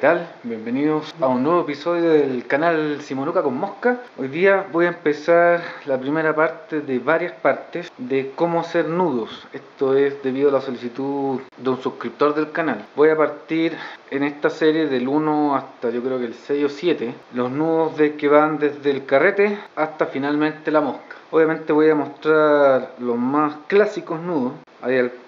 tal? Bienvenidos a un nuevo episodio del canal Simonuca con Mosca. Hoy día voy a empezar la primera parte de varias partes de cómo hacer nudos. Esto es debido a la solicitud de un suscriptor del canal. Voy a partir en esta serie del 1 hasta yo creo que el 6 o 7, los nudos que van desde el carrete hasta finalmente la mosca. Obviamente voy a mostrar los más clásicos nudos,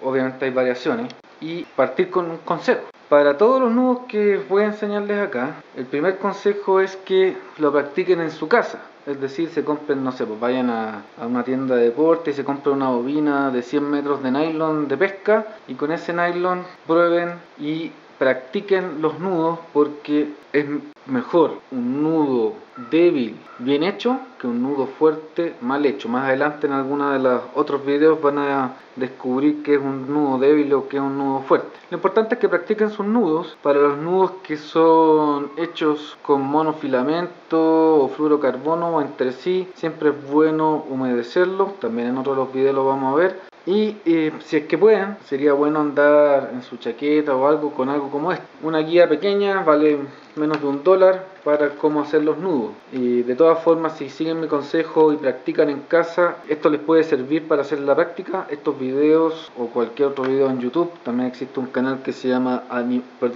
obviamente hay variaciones, y partir con un consejo. Para todos los nudos que voy a enseñarles acá, el primer consejo es que lo practiquen en su casa. Es decir, se compren, no sé, pues vayan a una tienda de deporte y se compren una bobina de 100 metros de nylon de pesca, y con ese nylon prueben y practiquen los nudos, porque es mejor un nudo débil bien hecho que un nudo fuerte mal hecho. Más adelante en alguno de los otros videos van a descubrir qué es un nudo débil o qué es un nudo fuerte. Lo importante es que practiquen sus nudos. Para los nudos que son hechos con monofilamento o fluorocarbono entre sí, siempre es bueno humedecerlos. También en otros de los videos lo vamos a ver. Y si es que pueden, sería bueno andar en su chaqueta o algo con algo como este. Una guía pequeña, vale menos de $1 para cómo hacer los nudos. Y de todas formas, si siguen mi consejo y practican en casa, esto les puede servir para hacer la práctica. Estos videos o cualquier otro video en YouTube, también existe un canal que se llama,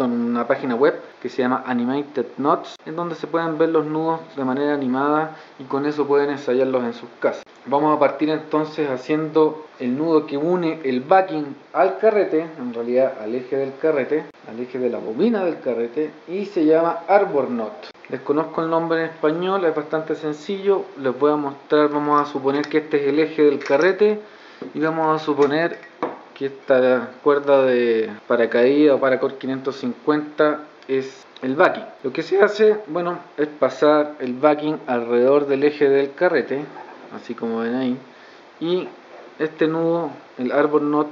una página web que se llama Animated Knots, en donde se pueden ver los nudos de manera animada y con eso pueden ensayarlos en sus casas. Vamos a partir entonces haciendo el nudo que une el backing al carrete, en realidad al eje del carrete, al eje de la bobina del carrete, y se llama Arbor Knot. Desconozco el nombre en español, es bastante sencillo. Les voy a mostrar, vamos a suponer que este es el eje del carrete y vamos a suponer que esta cuerda de paracaídas o paracord 550 es el backing. Lo que se hace, bueno, es pasar el backing alrededor del eje del carrete, así como ven ahí, y este nudo, el Arbor Knot,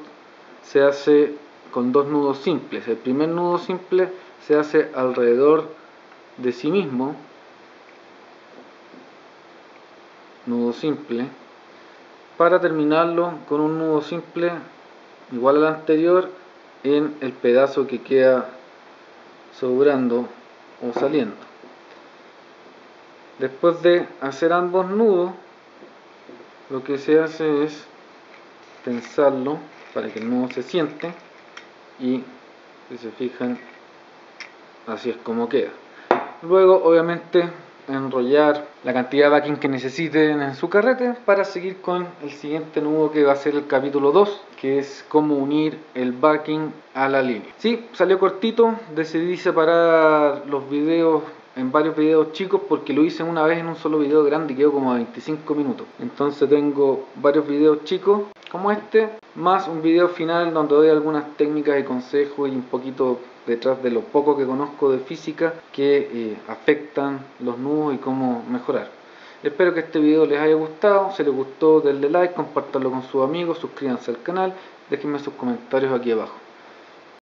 se hace con dos nudos simples. El primer nudo simple se hace alrededor de sí mismo, nudo simple, para terminarlo con un nudo simple igual al anterior en el pedazo que queda sobrando o saliendo. Después de hacer ambos nudos, lo que se hace es tensarlo para que el nudo se siente, y si se fijan, así es como queda. Luego obviamente enrollar la cantidad de backing que necesiten en su carrete para seguir con el siguiente nudo, que va a ser el capítulo 2, que es cómo unir el backing a la línea. Sí, salió cortito, decidí separar los videos en varios videos chicos porque lo hice una vez en un solo video grande y quedó como a 25 minutos. Entonces tengo varios videos chicos como este, más un video final donde doy algunas técnicas y consejos y un poquito detrás de lo poco que conozco de física que afectan los nudos y cómo mejorar. Espero que este video les haya gustado. Si les gustó, denle like, compártanlo con sus amigos, suscríbanse al canal, déjenme sus comentarios aquí abajo.